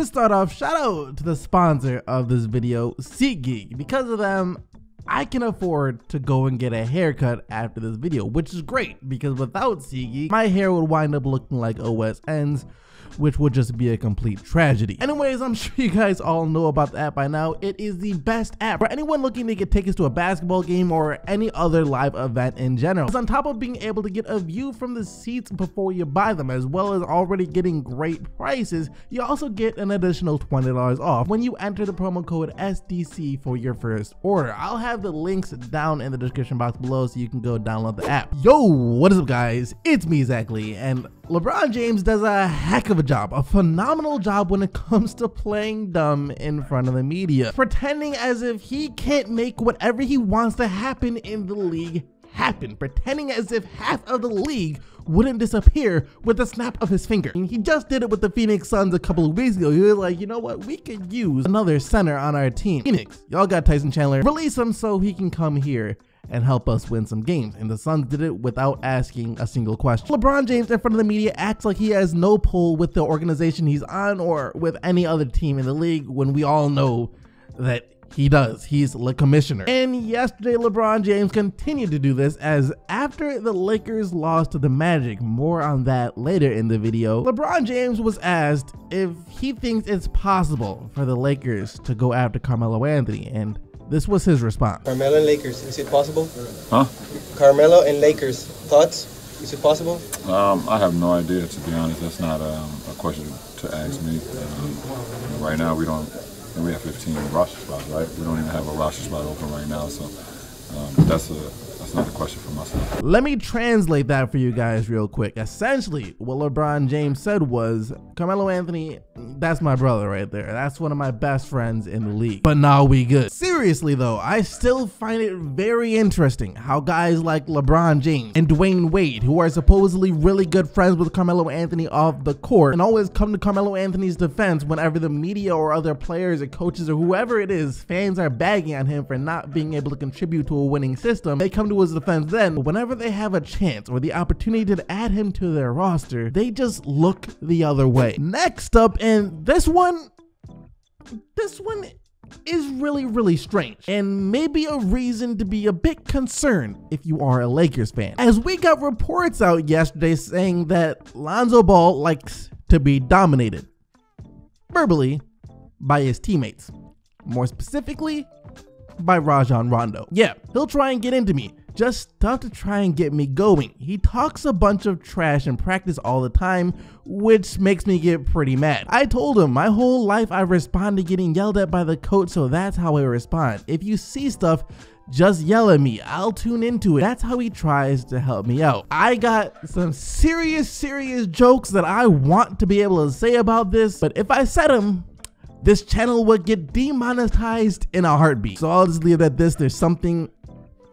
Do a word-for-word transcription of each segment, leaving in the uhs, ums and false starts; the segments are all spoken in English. To start off, shout out to the sponsor of this video, SeatGeek. Because of them, I can afford to go and get a haircut after this video, which is great because without SeatGeek, my hair would wind up looking like O S N's, which would just be a complete tragedy. Anyways, I'm sure you guys all know about the app by now. It is the best app for anyone looking to get tickets to a basketball game or any other live event in general. It's on top of being able to get a view from the seats before you buy them, as well as already getting great prices. You also get an additional twenty dollars off when you enter the promo code S D C for your first order. I'll have the links down in the description box below so you can go download the app. Yo, what is up guys? It's me, Zach Lee, and LeBron James does a heck of a job, a phenomenal job when it comes to playing dumb in front of the media, pretending as if he can't make whatever he wants to happen in the league happen, pretending as if half of the league wouldn't disappear with the snap of his finger. He just did it with the Phoenix Suns a couple of weeks ago. He was like, you know what? We could use another center on our team. Phoenix, y'all got Tyson Chandler. Release him so he can come here and help us win some games. And the Suns did it without asking a single question. LeBron James in front of the media acts like he has no pull with the organization he's on or with any other team in the league when we all know that he does. He's the commissioner. And yesterday, LeBron James continued to do this, as after the Lakers lost to the Magic, more on that later in the video, LeBron James was asked if he thinks it's possible for the Lakers to go after Carmelo Anthony, and this was his response. Carmelo and Lakers, is it possible? Huh? Carmelo and Lakers, thoughts? Is it possible? Um, I have no idea, to be honest. That's not um, a question to ask me. Um, right now, we don't, and we have fifteen roster spots, right? We don't even have a roster spot open right now, so um, that's a... That's not a question for myself. Let me translate that for you guys real quick. Essentially, what LeBron James said was, Carmelo Anthony, that's my brother right there. That's one of my best friends in the league. But now we good. Seriously though, I still find it very interesting how guys like LeBron James and Dwayne Wade, who are supposedly really good friends with Carmelo Anthony off the court, and always come to Carmelo Anthony's defense whenever the media or other players or coaches or whoever it is, fans are bagging on him for not being able to contribute to a winning system. They come to his defense then, but whenever they have a chance or the opportunity to add him to their roster, they just look the other way. Next up, and this one, this one is really, really strange, and maybe a reason to be a bit concerned if you are a Lakers fan, as we got reports out yesterday saying that Lonzo Ball likes to be dominated verbally by his teammates, more specifically by Rajon Rondo. Yeah, he'll try and get into me. Just stuff to try and get me going. He talks a bunch of trash in practice all the time, which makes me get pretty mad. I told him my whole life I respond to getting yelled at by the coach, so that's how I respond. If you see stuff, just yell at me. I'll tune into it. That's how he tries to help me out. I got some serious, serious jokes that I want to be able to say about this, but if I said them, this channel would get demonetized in a heartbeat. So I'll just leave it at this. There's something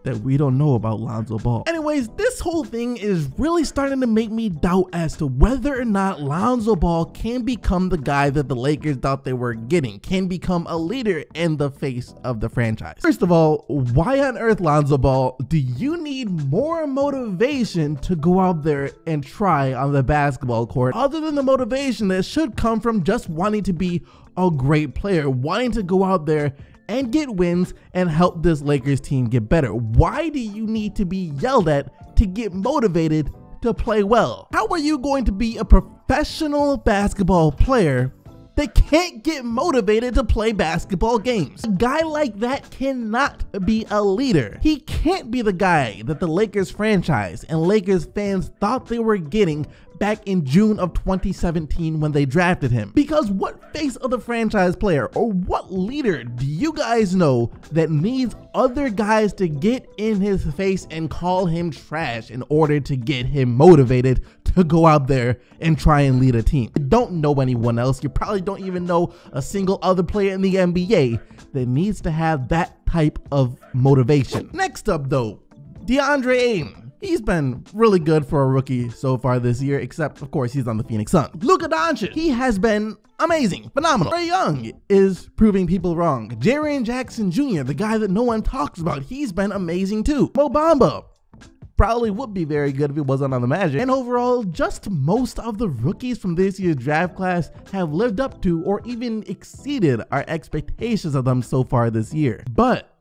that we don't know about Lonzo Ball. Anyways, this whole thing is really starting to make me doubt as to whether or not Lonzo Ball can become the guy that the Lakers thought they were getting, can become a leader in the face of the franchise. First of all, why on earth, Lonzo Ball, do you need more motivation to go out there and try on the basketball court, other than the motivation that should come from just wanting to be a great player, wanting to go out there and get wins and help this Lakers team get better? Why do you need to be yelled at to get motivated to play well? How are you going to be a professional basketball player that can't get motivated to play basketball games? A guy like that cannot be a leader. He can't be the guy that the Lakers franchise and Lakers fans thought they were getting back in June of twenty seventeen when they drafted him. Because what face of the franchise player or what leader do you guys know that needs other guys to get in his face and call him trash in order to get him motivated to go out there and try and lead a team? You don't know anyone else. You probably don't even know a single other player in the N B A that needs to have that type of motivation. Next up though, DeAndre Ayton. He's been really good for a rookie so far this year, except of course he's on the Phoenix Suns. Luca Doncic, he has been amazing, phenomenal. Trae Young is proving people wrong. Jaren Jackson Junior, the guy that no one talks about, he's been amazing too. Mo Bamba, probably would be very good if it wasn't on the Magic. And overall, just most of the rookies from this year's draft class have lived up to or even exceeded our expectations of them so far this year. But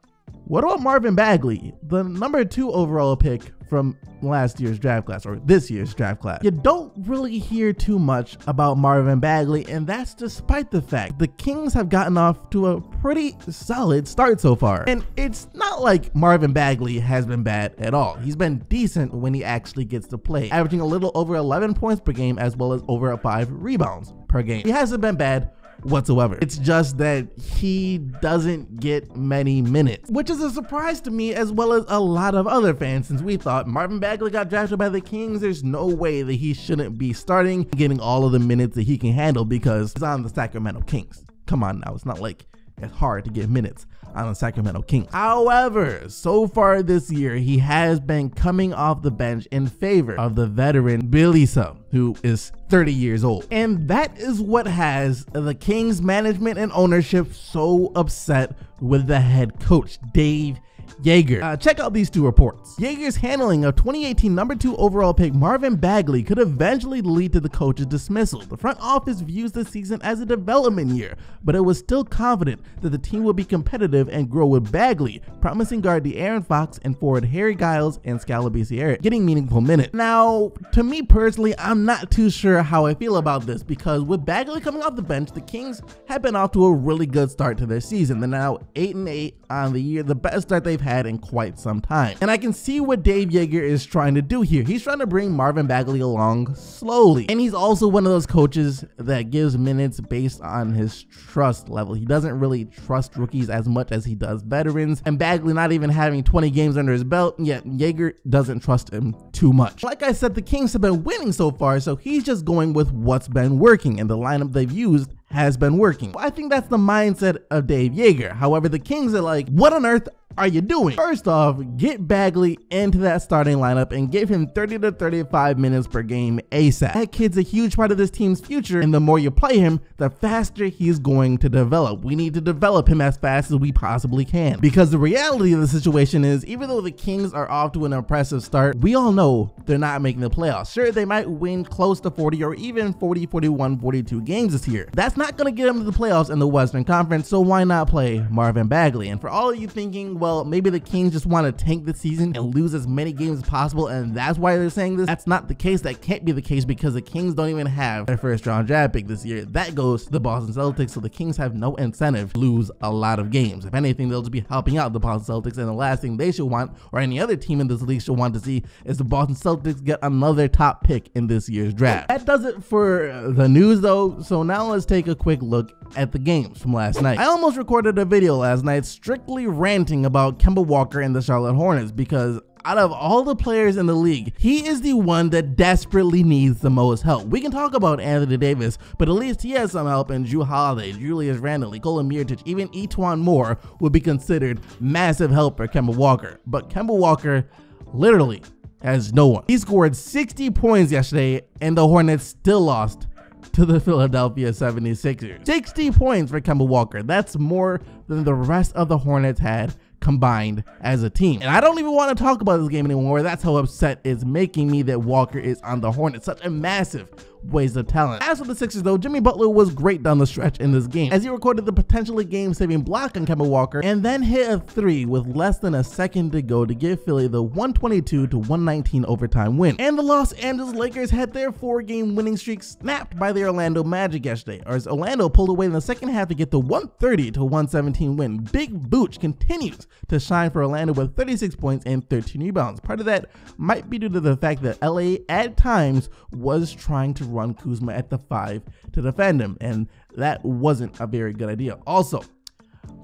what about Marvin Bagley, the number two overall pick from last year's draft class, or this year's draft class? You don't really hear too much about Marvin Bagley, and that's despite the fact the Kings have gotten off to a pretty solid start so far. And it's not like Marvin Bagley has been bad at all. He's been decent when he actually gets to play, averaging a little over eleven points per game as well as over five rebounds per game. He hasn't been bad whatsoever. It's just that he doesn't get many minutes, which is a surprise to me as well as a lot of other fans, since we thought Marvin Bagley got drafted by the Kings, there's no way that he shouldn't be starting, getting all of the minutes that he can handle because he's on the Sacramento Kings. Come on now, it's not like it's hard to get minutes on the Sacramento Kings. However, so far this year, he has been coming off the bench in favor of the veteran Billy Sum, who is thirty years old. And that is what has the Kings management and ownership so upset with the head coach, Dave Joerger. Uh, check out these two reports. Joerger's handling of twenty eighteen number two overall pick Marvin Bagley could eventually lead to the coach's dismissal. The front office views the season as a development year, but it was still confident that the team would be competitive and grow with Bagley, promising guard DeAaron Fox and forward Harry Giles and Scalabiciere getting meaningful minutes. Now, to me personally, I'm not too sure how I feel about this, because with Bagley coming off the bench, the Kings have been off to a really good start to their season. They're now eight and eight on the year, the best start they've had in quite some time. And I can see what Dave Joerger is trying to do here. He's trying to bring Marvin Bagley along slowly. And he's also one of those coaches that gives minutes based on his trust level. He doesn't really trust rookies as much as he does veterans. And Bagley not even having twenty games under his belt, yet Joerger doesn't trust him too much. Like I said, the Kings have been winning so far, so he's just going with what's been working, and the lineup they've used has been working. I think that's the mindset of Dave Joerger. However, the Kings are like, what on earth are you doing? First off, get Bagley into that starting lineup and give him thirty to thirty-five minutes per game ASAP. That kid's a huge part of this team's future, and the more you play him, the faster he's going to develop. We need to develop him as fast as we possibly can, because the reality of the situation is, even though the Kings are off to an impressive start, we all know they're not making the playoffs. Sure, they might win close to forty or even forty, forty-one, forty-two games this year. That's not going to get him to the playoffs in the Western Conference, so why not play Marvin Bagley? And for all of you thinking, well, Well, maybe the Kings just want to tank the season and lose as many games as possible, and that's why they're saying this. That's not the case. That can't be the case, because the Kings don't even have their first round draft pick this year. That goes to the Boston Celtics, so the Kings have no incentive to lose a lot of games. If anything, they'll just be helping out the Boston Celtics, and the last thing they should want, or any other team in this league should want to see, is the Boston Celtics get another top pick in this year's draft. That does it for the news, though, so now let's take a quick look at the games from last night. I almost recorded a video last night strictly ranting about about Kemba Walker and the Charlotte Hornets, because out of all the players in the league, he is the one that desperately needs the most help. We can talk about Anthony Davis, but at least he has some help in Jrue Holiday, Julius Randle, Nikola Mirotic, even Etuan Moore would be considered massive help for Kemba Walker. But Kemba Walker literally has no one. He scored sixty points yesterday, and the Hornets still lost to the Philadelphia seventy-sixers. sixty points for Kemba Walker. That's more than the rest of the Hornets had combined as a team. And I don't even want to talk about this game anymore. That's how upset it's making me that Walker is on the Hornets. Such a massive waste of talent. As for the Sixers, though, Jimmy Butler was great down the stretch in this game, as he recorded the potentially game-saving block on Kemba Walker and then hit a three with less than a second to go to give Philly the one twenty-two to one nineteen overtime win. And the Los Angeles Lakers had their four-game winning streak snapped by the Orlando Magic yesterday, as Orlando pulled away in the second half to get the one thirty to one seventeen win. Big Booch continues to shine for Orlando with thirty-six points and thirteen rebounds. Part of that might be due to the fact that L A at times was trying to run Kuzma at the five to defend him, and that wasn't a very good idea. Also,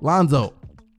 Lonzo,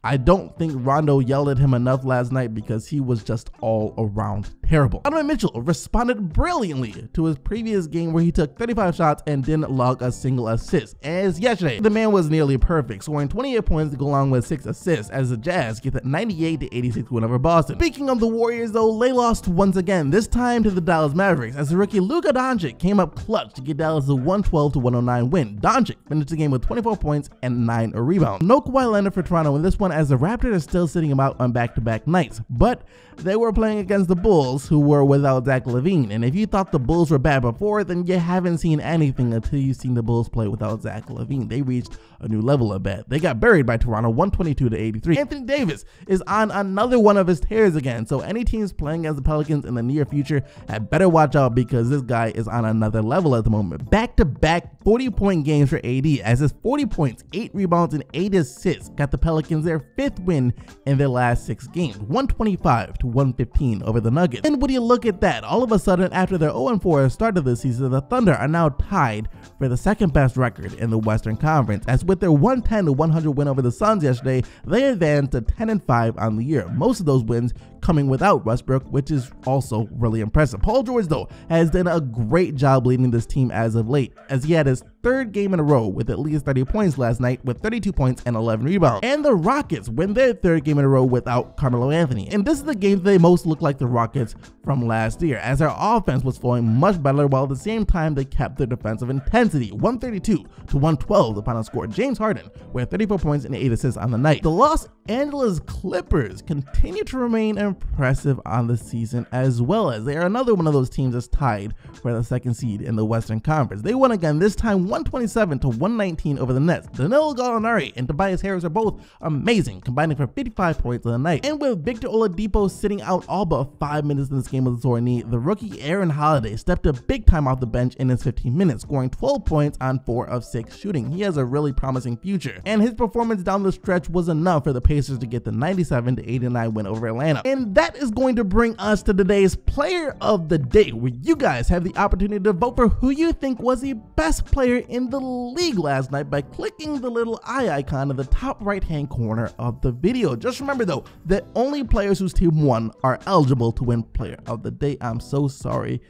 I don't think Rondo yelled at him enough last night, because he was just all around terrible. Donovan Mitchell responded brilliantly to his previous game where he took thirty-five shots and didn't log a single assist. As yesterday, the man was nearly perfect, scoring twenty-eight points to go along with six assists as the Jazz get the ninety-eight to eighty-six win over Boston. Speaking of the Warriors, though, they lost once again, this time to the Dallas Mavericks, as the rookie Luca Doncic came up clutch to get Dallas the one twelve to one oh nine win. Doncic finished the game with twenty-four points and nine rebounds. No Kawhi Leonard for Toronto in this one, as the Raptors are still sitting about on back-to-back nights, but they were playing against the Bulls, Bulls, who were without Zach LaVine. And if you thought the Bulls were bad before, then you haven't seen anything until you've seen the Bulls play without Zach LaVine. They reached a new level of bad. They got buried by Toronto one twenty-two to eighty-three. Anthony Davis is on another one of his tears again. So any teams playing as the Pelicans in the near future had better watch out, because this guy is on another level at the moment. Back-to-back forty-point games for A D, as his forty points, eight rebounds, and eight assists got the Pelicans their fifth win in their last six games, one twenty-five to one fifteen over the Nuggets. And when you look at that, all of a sudden, after their oh and four start of the season, the Thunder are now tied for the second best record in the Western Conference, as with their one ten to one hundred win over the Suns yesterday, they advanced to ten and five on the year, most of those wins coming without Westbrook, which is also really impressive. Paul George, though, has done a great job leading this team as of late, as he had his third game in a row with at least thirty points last night, with thirty-two points and eleven rebounds. And the Rockets win their third game in a row without Carmelo Anthony. And this is the game they most look like the Rockets from last year, as their offense was flowing much better, while at the same time they kept their defensive intensity, one thirty-two to one twelve the final score. James Harden with thirty-four points and eight assists on the night. The Los Angeles Clippers continue to remain impressive on the season as well, as they are another one of those teams that's tied for the second seed in the Western Conference. They won again, this time one twenty-seven to one nineteen over the Nets. Danilo Gallinari and Tobias Harris are both amazing, combining for fifty-five points on the night. And with Victor Oladipo sitting out all but five minutes in this game with a sore knee, the rookie Jrue Holiday stepped up big time off the bench in his fifteen minutes, scoring twelve points on four of six shooting. He has a really promising future, and his performance down the stretch was enough for the Pacers to get the ninety-seven to eighty-nine win over Atlanta. And that is going to bring us to today's Player of the Day, where you guys have the opportunity to vote for who you think was the best player in the league last night by clicking the little eye icon in the top right hand corner of the video. Just remember though, that only players whose team won are eligible to win Player of the Day. I'm so sorry,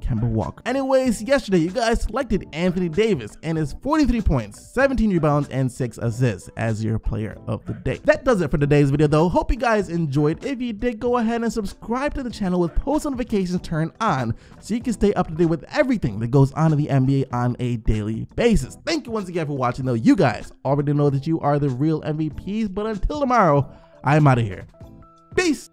Kemba Walker. Anyways, yesterday you guys selected Anthony Davis and his forty-three points, seventeen rebounds, and six assists as your Player of the Day. That does it for today's video though. Hope you guys enjoyed. If you did, go ahead and subscribe to the channel with post notifications turned on so you can stay up to date with everything that goes on in the N B A on a daily basis. Thank you once again for watching though. You guys already know that you are the real M V Ps, but until tomorrow, I'm out of here. Peace!